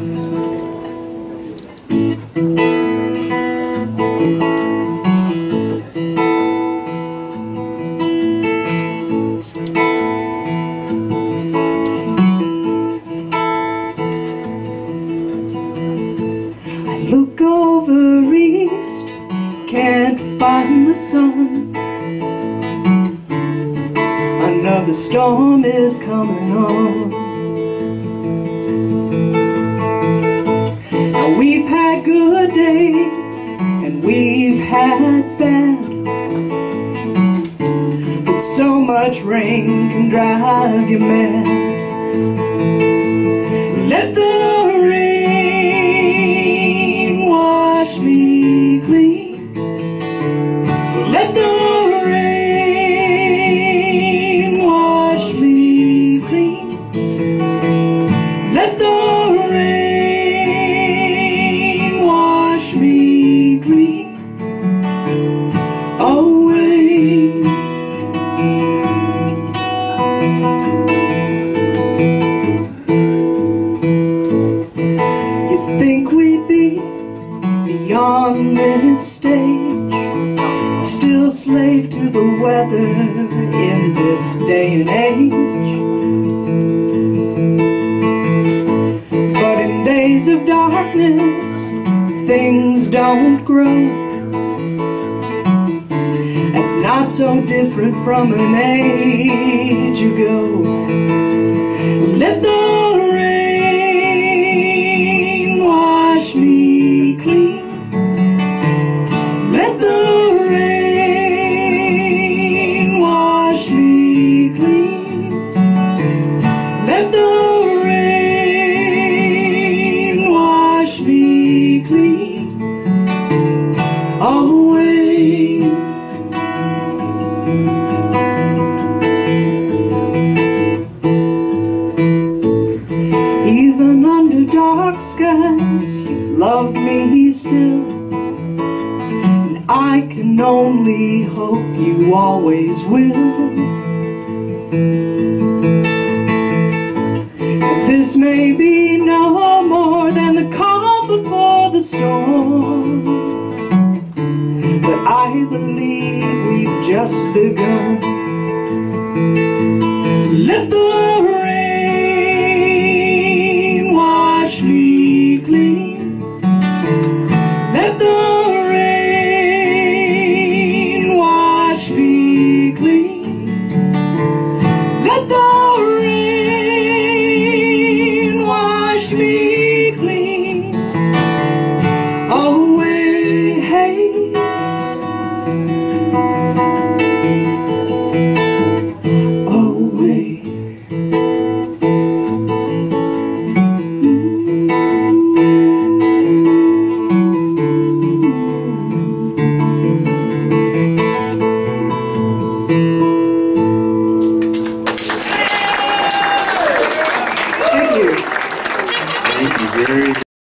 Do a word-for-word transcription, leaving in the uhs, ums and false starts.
Look over east, can't find the sun. Another storm is coming on. Now we've had good days and we've had bad, but so much rain can drive you mad. Let the Let the rain wash me clean. Let the rain wash me clean away. You'd think we'd be beyond this stage, still slave to the weather in this day and age. But in days of darkness, things don't grow. It's not so different from an age ago. Let the rain wash me clean. Let the away. Even under dark skies, you loved me still, and I can only hope you always will. But this may be no more than the calm before the storm, but I believe we've just begun.